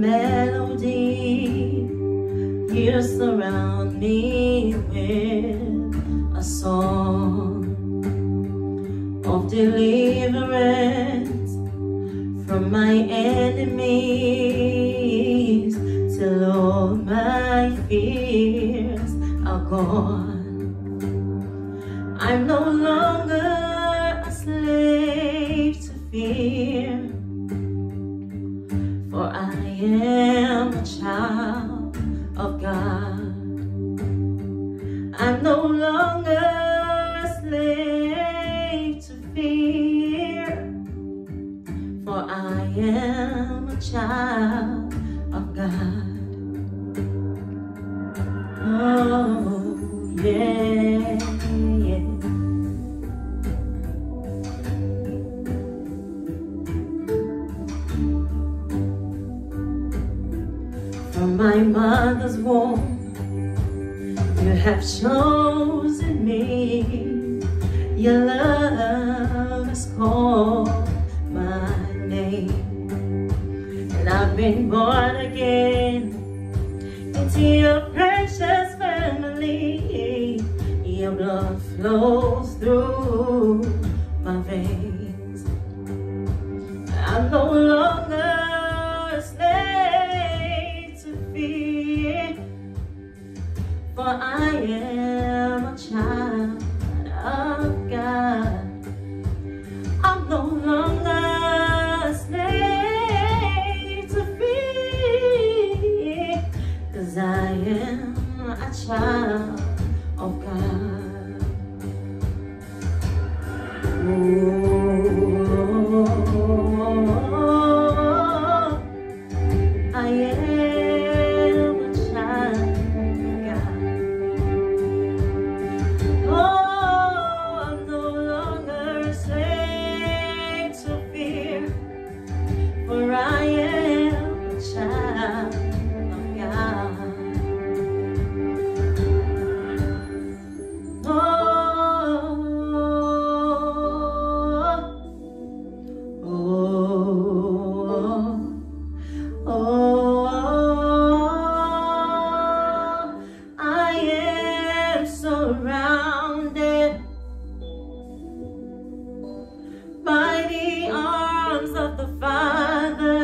melody here, surround me with a song of deliverance from my enemies, till all my fears are gone. I'm no longer a slave to fear, for I am a child of God. I'm no longer a slave to fear, for I am a child of God. Oh, yeah, yeah. From my mother's womb, you have chosen me. Your love has called my name, and I've been born again into your precious family. Your blood flows through my veins. I'm no longer a slave, for I am a child of God. I'm no longer a slave to fear, 'cause I am a child of God. Oh, I am. Surrounded by the arms of the Father,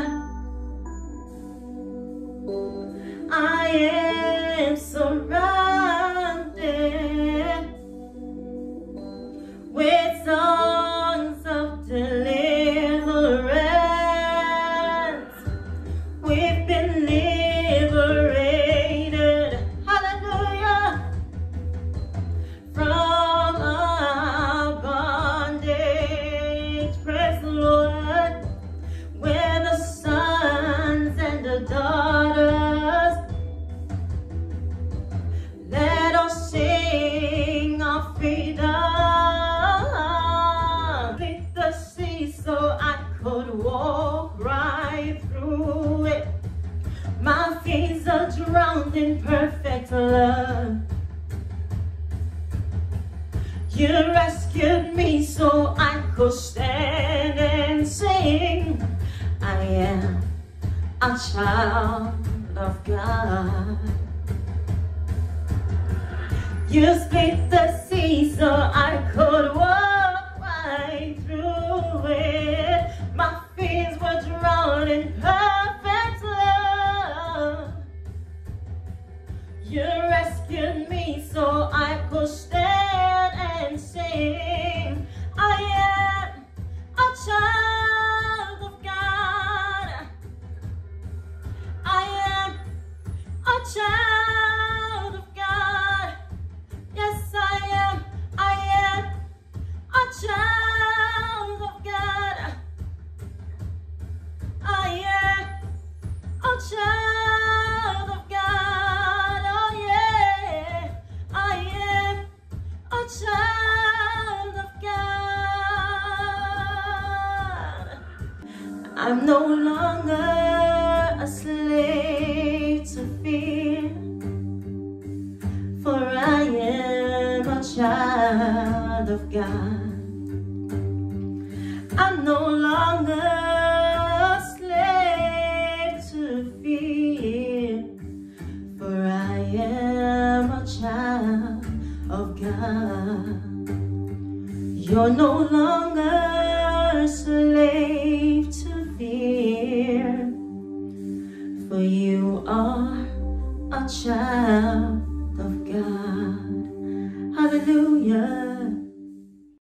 I am surrounded with songs of deliverance. We've been liberated. Drowned in perfect love, you rescued me so I could stand and sing. I am a child of God. You split the sea so I could walk right through it. My fears were drowned in perfect love. You rescued me so I could stand and sing. I am a child of God. I am a child of God. Yes, I am. I am a child of God. I am a child of God. Child of God. I'm no longer a slave to fear, for I am a child of God. I'm no longer a slave to fear, You're no longer a slave to fear, for you are a child of God. Hallelujah.